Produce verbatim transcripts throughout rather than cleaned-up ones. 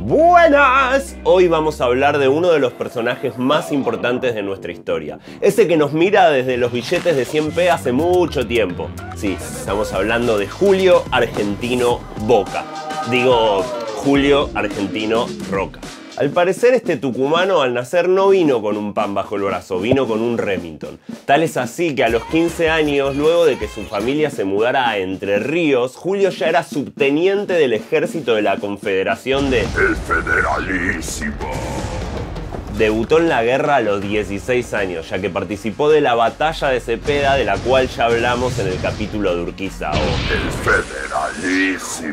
¡Buenas! Hoy vamos a hablar de uno de los personajes más importantes de nuestra historia. Ese que nos mira desde los billetes de cien pe hace mucho tiempo. Sí, estamos hablando de Julio Argentino Roca. Digo, Julio Argentino Roca. Al parecer este tucumano al nacer no vino con un pan bajo el brazo, vino con un Remington. Tal es así que a los quince años, luego de que su familia se mudara a Entre Ríos, Julio ya era subteniente del ejército de la Confederación de... ¡El Federalísimo! Debutó en la guerra a los dieciséis años, ya que participó de la Batalla de Cepeda, de la cual ya hablamos en el capítulo de Urquiza. O... ¡El Federalísimo!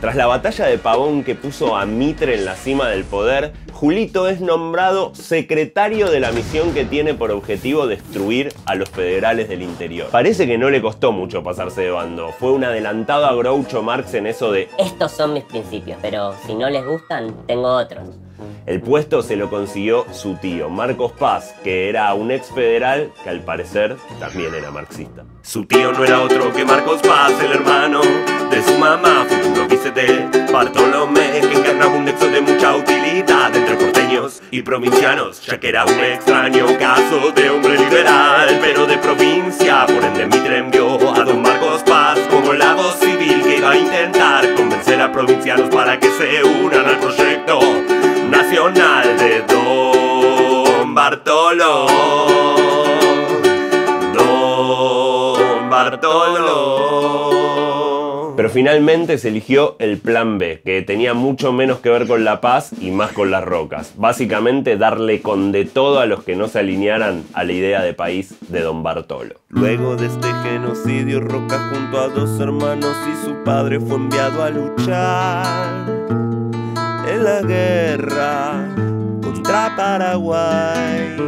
Tras la batalla de Pavón, que puso a Mitre en la cima del poder, Julito es nombrado secretario de la misión que tiene por objetivo destruir a los federales del interior. Parece que no le costó mucho pasarse de bando. Fue un adelantado a Groucho Marx en eso de "estos son mis principios, pero si no les gustan, tengo otros". El puesto se lo consiguió su tío, Marcos Paz, que era un ex federal que al parecer también era marxista. Su tío no era otro que Marcos Paz, el hermano de su mamá, futuro vice Bartolomé, que encarnaba un nexo de mucha utilidad entre porteños y provincianos, ya que era un extraño caso de hombre liberal, pero de provincia. Por ende, Mitre envió a don Marcos Paz como la voz civil que iba a intentar convencer a provincianos para que se unan al proyecto nacional de don Bartolo, don Bartolo. Pero finalmente se eligió el plan be, que tenía mucho menos que ver con la paz y más con las rocas. Básicamente darle con de todo a los que no se alinearan a la idea de país de don Bartolo. Luego de este genocidio, Roca junto a dos hermanos y su padre fue enviado a luchar en la guerra contra Paraguay.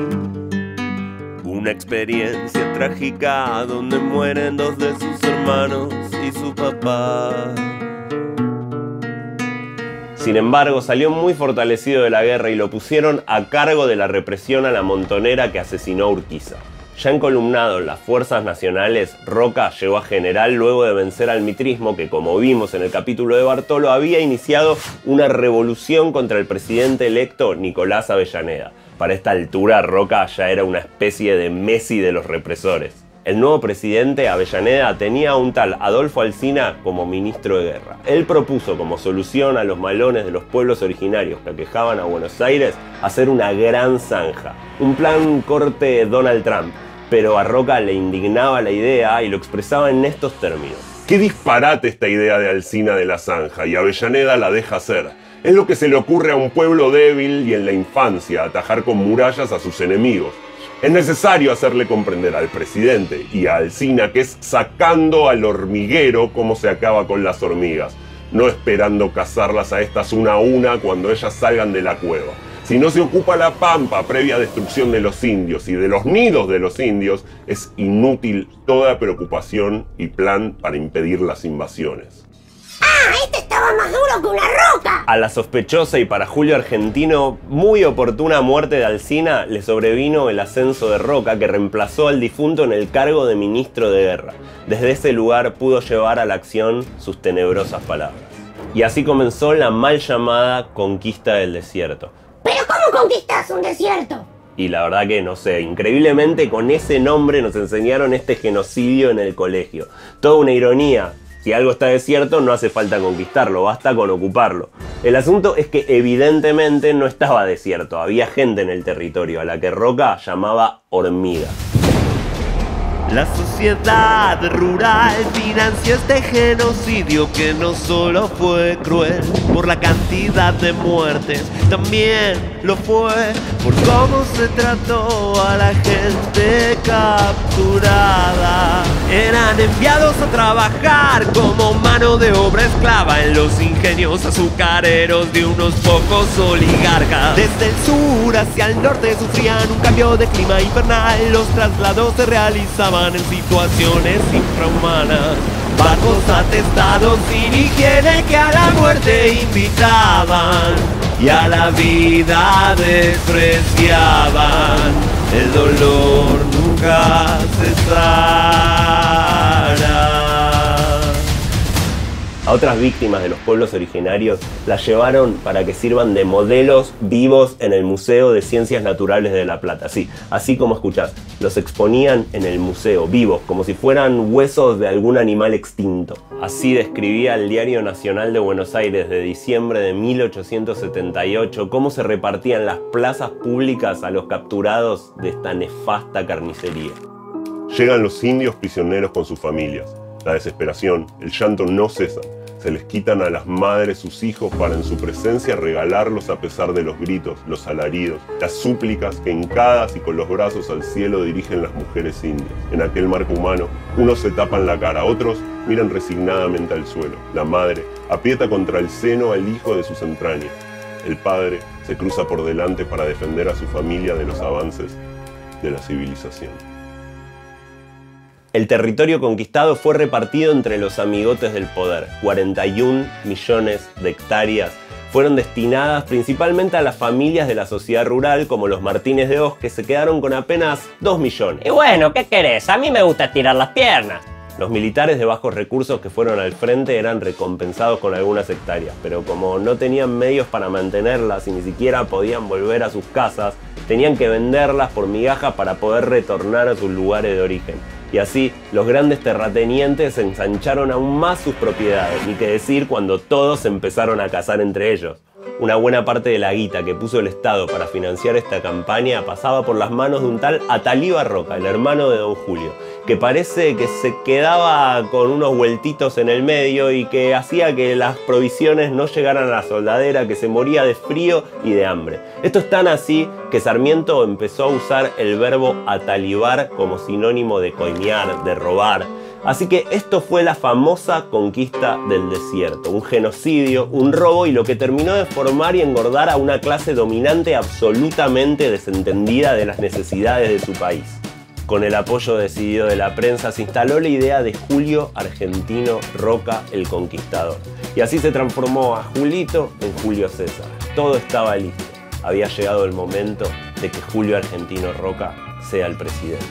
Una experiencia trágica donde mueren dos de sus hermanos y su papá. Sin embargo, salió muy fortalecido de la guerra y lo pusieron a cargo de la represión a la montonera que asesinó a Urquiza. Ya encolumnado en las fuerzas nacionales, Roca llegó a general luego de vencer al mitrismo, que como vimos en el capítulo de Bartolo había iniciado una revolución contra el presidente electo Nicolás Avellaneda. Para esta altura Roca ya era una especie de Messi de los represores. El nuevo presidente Avellaneda tenía a un tal Adolfo Alsina como ministro de guerra. Él propuso como solución a los malones de los pueblos originarios que aquejaban a Buenos Aires hacer una gran zanja. Un plan corte Donald Trump, pero a Roca le indignaba la idea y lo expresaba en estos términos. Qué disparate esta idea de Alsina de la zanja, y Avellaneda la deja hacer. Es lo que se le ocurre a un pueblo débil y en la infancia atajar con murallas a sus enemigos. Es necesario hacerle comprender al presidente y a Alsina que es sacando al hormiguero cómo se acaba con las hormigas, no esperando cazarlas a estas una a una cuando ellas salgan de la cueva. Si no se ocupa la pampa previa destrucción de los indios y de los nidos de los indios, es inútil toda preocupación y plan para impedir las invasiones. ¡Ah! Este estaba más duro que una roca. A la sospechosa y para Julio Argentino muy oportuna muerte de Alsina le sobrevino el ascenso de Roca, que reemplazó al difunto en el cargo de ministro de guerra. Desde ese lugar pudo llevar a la acción sus tenebrosas palabras. Y así comenzó la mal llamada conquista del desierto. ¿Pero cómo conquistás un desierto? Y la verdad que no sé, increíblemente con ese nombre nos enseñaron este genocidio en el colegio. Toda una ironía. Si algo está desierto, no hace falta conquistarlo, basta con ocuparlo. El asunto es que evidentemente no estaba desierto, había gente en el territorio a la que Roca llamaba hormiga. La sociedad rural financió este genocidio que no solo fue cruel por la cantidad de muertes, también lo fue por cómo se trató a la gente capturada. Eran enviados a trabajar como mano de obra esclava en los ingenios azucareros de unos pocos oligarcas. Desde el sur hacia el norte sufrían un cambio de clima invernal. Los traslados se realizaban en situaciones infrahumanas, bajos atestados sin higiene que a la muerte invitaban y a la vida despreciaban. El dolor nunca cesará. a otras víctimas de los pueblos originarios, las llevaron para que sirvan de modelos vivos en el Museo de Ciencias Naturales de La Plata. Sí, así como escuchás, los exponían en el museo, vivos, como si fueran huesos de algún animal extinto. Así describía el Diario Nacional de Buenos Aires de diciembre de mil ochocientos setenta y ocho cómo se repartían las plazas públicas a los capturados de esta nefasta carnicería. Llegan los indios prisioneros con sus familias. La desesperación, el llanto no cesan. Se les quitan a las madres sus hijos para en su presencia regalarlos a pesar de los gritos, los alaridos, las súplicas que hincadas y con los brazos al cielo dirigen las mujeres indias. En aquel marco humano, unos se tapan la cara, otros miran resignadamente al suelo. La madre aprieta contra el seno al hijo de sus entrañas. El padre se cruza por delante para defender a su familia de los avances de la civilización. El territorio conquistado fue repartido entre los amigotes del poder. cuarenta y un millones de hectáreas fueron destinadas principalmente a las familias de la sociedad rural, como los Martínez de Hoz, que se quedaron con apenas dos millones. Y bueno, ¿qué querés? A mí me gusta tirar las piernas. Los militares de bajos recursos que fueron al frente eran recompensados con algunas hectáreas, pero como no tenían medios para mantenerlas y ni siquiera podían volver a sus casas, tenían que venderlas por migajas para poder retornar a sus lugares de origen. Y así, los grandes terratenientes ensancharon aún más sus propiedades, ni que decir cuando todos empezaron a cazar entre ellos. Una buena parte de la guita que puso el Estado para financiar esta campaña pasaba por las manos de un tal Ataliva Roca, el hermano de don Julio, que parece que se quedaba con unos vueltitos en el medio y que hacía que las provisiones no llegaran a la soldadera, que se moría de frío y de hambre. Esto es tan así que Sarmiento empezó a usar el verbo atalivar como sinónimo de coimear, de robar. Así que esto fue la famosa conquista del desierto, un genocidio, un robo y lo que terminó de formar y engordar a una clase dominante absolutamente desentendida de las necesidades de su país. Con el apoyo decidido de la prensa se instaló la idea de Julio Argentino Roca, el Conquistador. Y así se transformó a Julito en Julio César. Todo estaba listo. Había llegado el momento de que Julio Argentino Roca sea el presidente.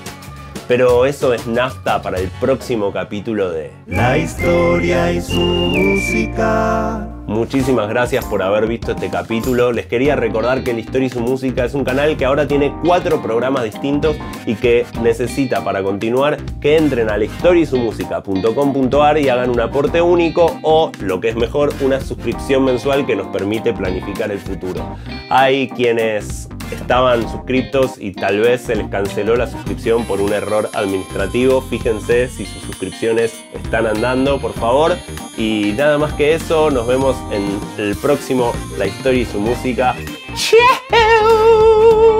Pero eso es nafta para el próximo capítulo de La Historia y su Música. Muchísimas gracias por haber visto este capítulo. Les quería recordar que La Historia y su Música es un canal que ahora tiene cuatro programas distintos y que necesita para continuar que entren a la historia y su música punto com punto ar y hagan un aporte único o, lo que es mejor, una suscripción mensual que nos permite planificar el futuro. Hay quienes estaban suscriptos y tal vez se les canceló la suscripción por un error administrativo. Fíjense si sus suscripciones están andando, por favor. Y nada más que eso, nos vemos en el próximo La Historia y su Música. ¡Chao!